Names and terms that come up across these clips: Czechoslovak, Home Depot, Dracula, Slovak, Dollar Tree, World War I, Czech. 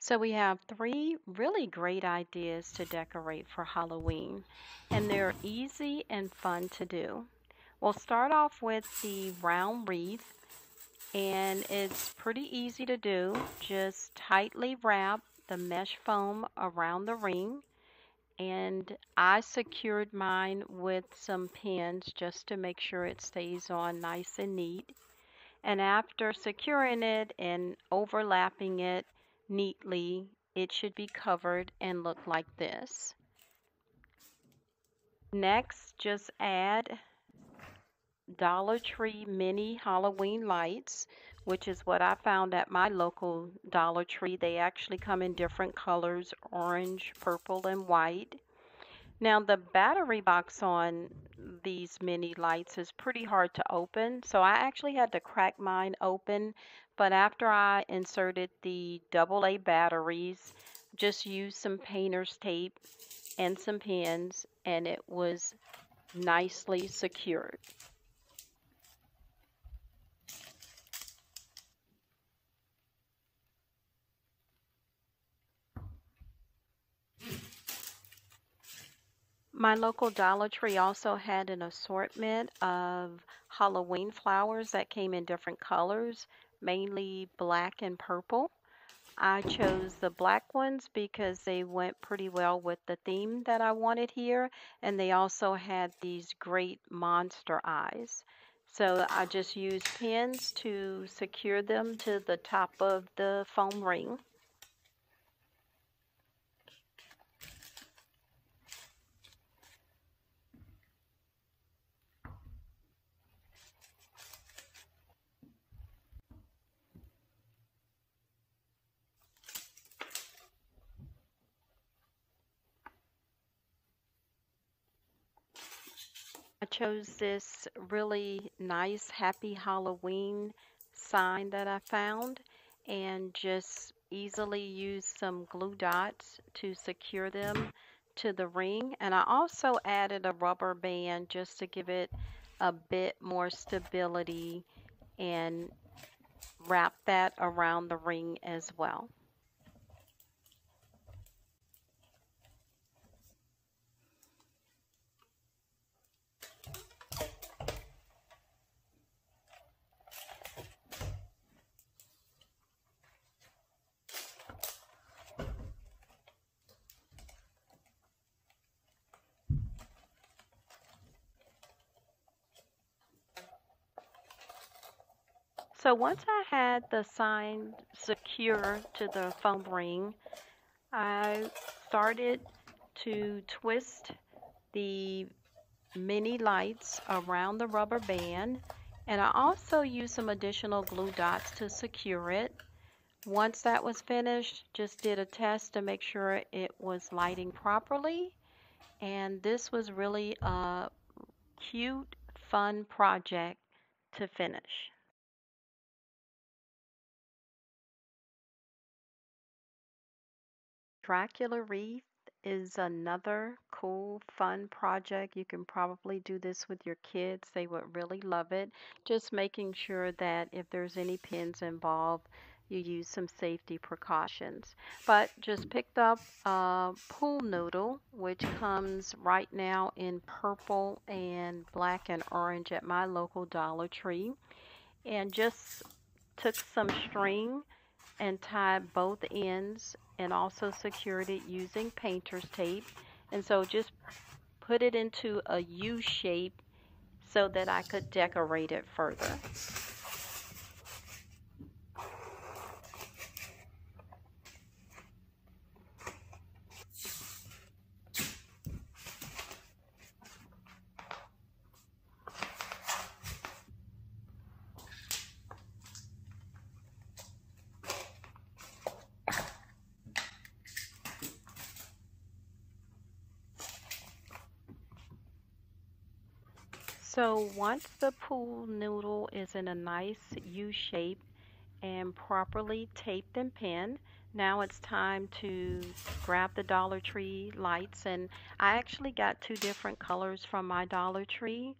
So we have three really great ideas to decorate for Halloween, and they're easy and fun to do. We'll start off with the round wreath, and it's pretty easy to do. Just tightly wrap the mesh foam around the ring, and I secured mine with some pins just to make sure it stays on nice and neat. And after securing it and overlapping it neatly, it should be covered and look like this. Next, just add Dollar Tree mini Halloween lights, which is what I found at my local Dollar Tree. They actually come in different colors, orange, purple, and white. Now, the battery box on these mini lights is pretty hard to open, so I actually had to crack mine open, but after I inserted the AA batteries, just used some painter's tape and some pins, and it was nicely secured. My local Dollar Tree also had an assortment of Halloween flowers that came in different colors, mainly black and purple. I chose the black ones because they went pretty well with the theme that I wanted here, and they also had these great monster eyes. So I just used pins to secure them to the top of the foam ring. I chose this really nice Happy Halloween sign that I found, and just easily used some glue dots to secure them to the ring. And I also added a rubber band just to give it a bit more stability, and wrap that around the ring as well. So once I had the sign secure to the foam ring, I started to twist the mini lights around the rubber band, and I also used some additional glue dots to secure it. Once that was finished, just did a test to make sure it was lighting properly, and this was really a cute, fun project to finish. Dracula wreath is another cool, fun project. You can probably do this with your kids. They would really love it. Just making sure that if there's any pins involved, you use some safety precautions. But just picked up a pool noodle, which comes right now in purple and black and orange at my local Dollar Tree. And just took some string and tied both ends, and also secured it using painter's tape. And so just put it into a U shape so that I could decorate it further. So once the pool noodle is in a nice U shape and properly taped and pinned, now it's time to grab the Dollar Tree lights. And I actually got two different colors from my Dollar Tree.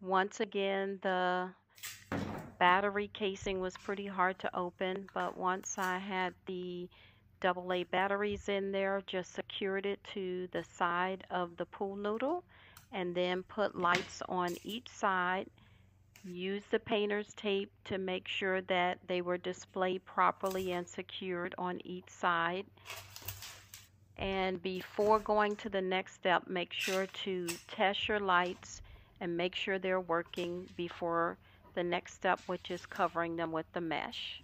Once again, the battery casing was pretty hard to open, but once I had the AA batteries in there. Just secured it to the side of the pool noodle and then put lights on each side. Use the painter's tape to make sure that they were displayed properly and secured on each side. And before going to the next step, make sure to test your lights and make sure they're working before the next step, which is covering them with the mesh.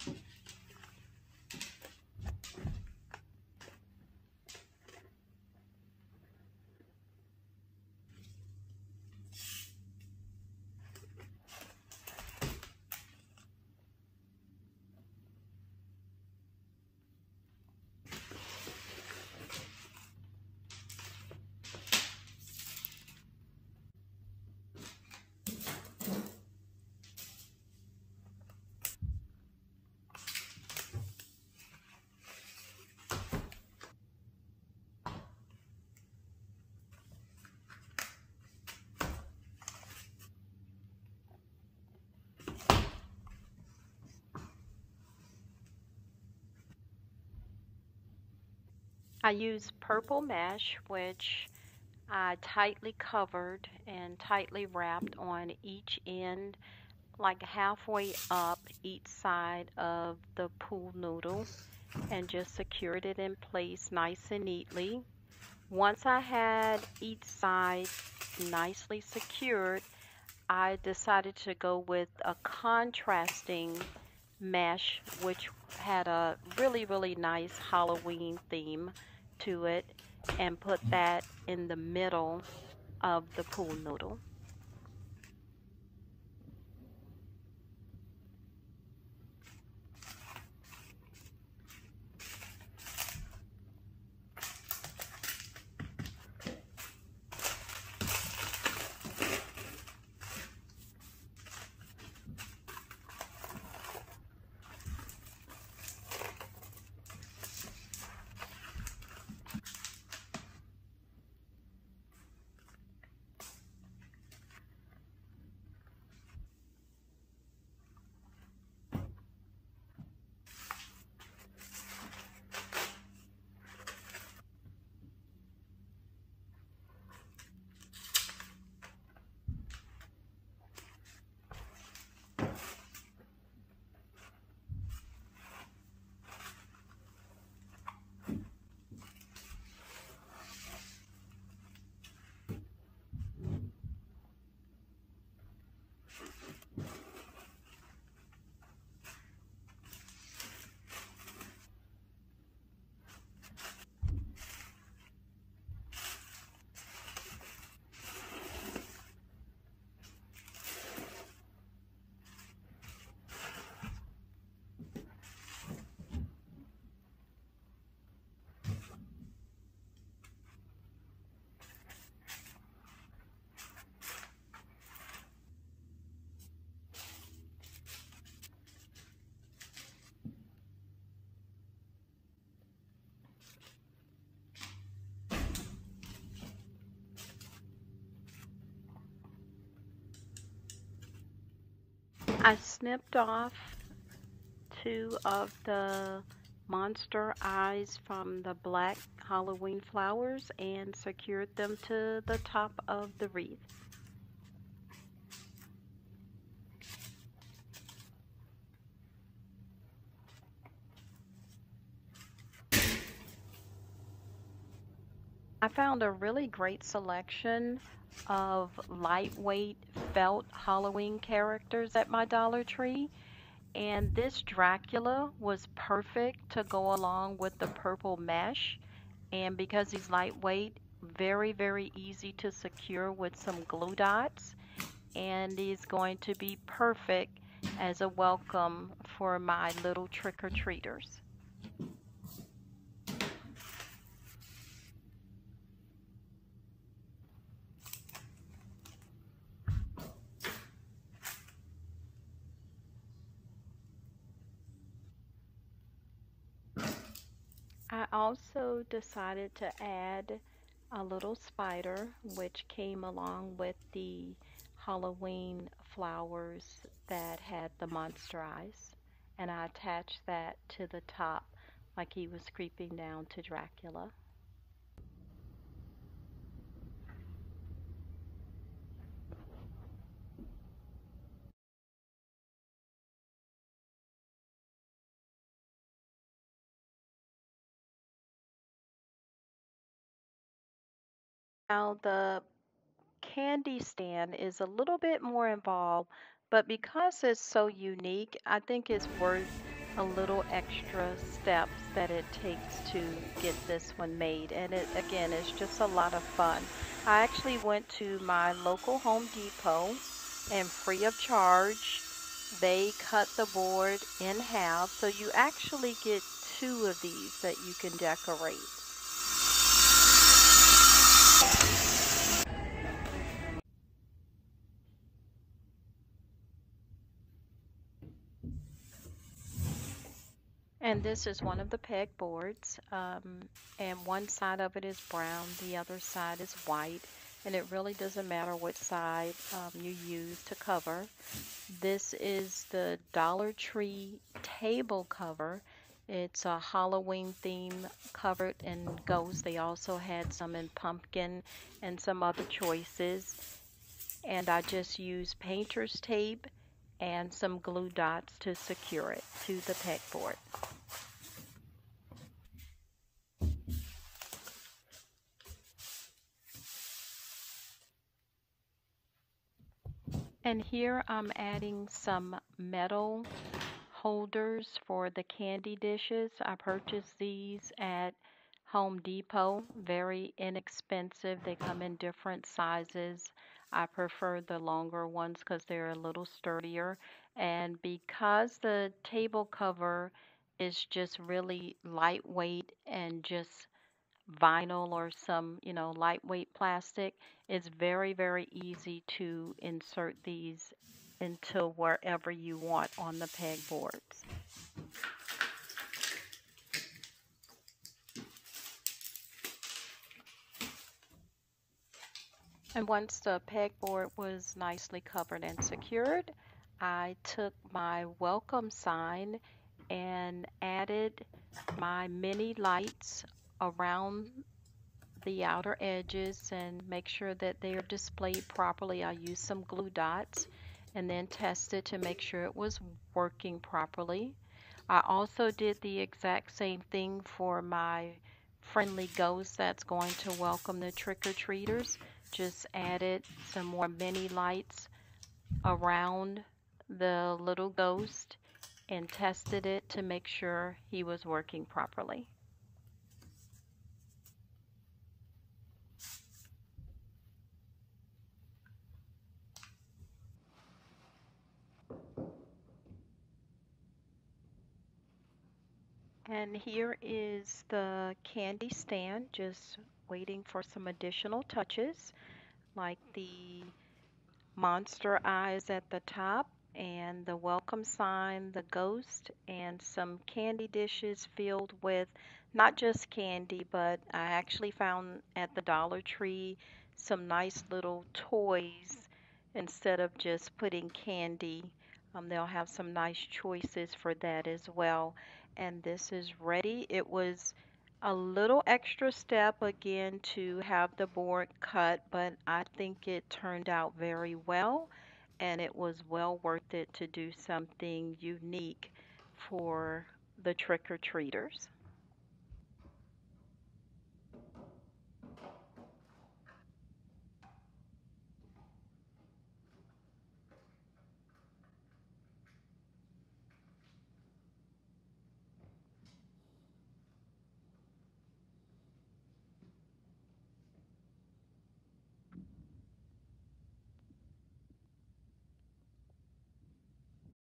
I used purple mesh, which I tightly covered and tightly wrapped on each end, like halfway up each side of the pool noodle, and just secured it in place nice and neatly. Once I had each side nicely secured, I decided to go with a contrasting mesh, which had a really nice Halloween theme to it, and put that in the middle of the pool noodle. I snipped off two of the monster eyes from the black Halloween flowers and secured them to the top of the wreath. I found a really great selection of lightweight felt Halloween characters at my Dollar Tree, and this Dracula was perfect to go along with the purple mesh, and because he's lightweight, very easy to secure with some glue dots, and he's going to be perfect as a welcome for my little trick-or-treaters. I also decided to add a little spider, which came along with the Halloween flowers that had the monster eyes, and I attached that to the top like he was creeping down to Dracula. Now the candy stand is a little bit more involved, but because it's so unique, I think it's worth a little extra steps that it takes to get this one made. And it, again, it's just a lot of fun. I actually went to my local Home Depot, and free of charge, they cut the board in half. So you actually get two of these that you can decorate. And this is one of the pegboards, and one side of it is brown, the other side is white, and it really doesn't matter what side you use to cover. This is the Dollar Tree table cover. It's a Halloween theme covered in ghosts. They also had some in pumpkin and some other choices. And I just used painter's tape and some glue dots to secure it to the pegboard. And here I'm adding some metal holders for the candy dishes. I purchased these at Home Depot, very inexpensive. They come in different sizes. I prefer the longer ones because they're a little sturdier. And because the table cover is just really lightweight and just vinyl or some, you know, lightweight plastic, it's very, very easy to insert these into wherever you want on the pegboards. And once the pegboard was nicely covered and secured, I took my welcome sign and added my mini lights around the outer edges and make sure that they are displayed properly. I used some glue dots and then tested to make sure it was working properly. I also did the exact same thing for my friendly ghost that's going to welcome the trick-or-treaters. Just added some more mini lights around the little ghost and tested it to make sure he was working properly. And here is the candy stand, just waiting for some additional touches, like the monster eyes at the top and the welcome sign, the ghost, and some candy dishes filled with not just candy, but I actually found at the Dollar Tree some nice little toys instead of just putting candy. They'll have some nice choices for that as well. And this is ready. It was a little extra step again to have the board cut, but I think it turned out very well, and it was well worth it to do something unique for the trick-or-treaters.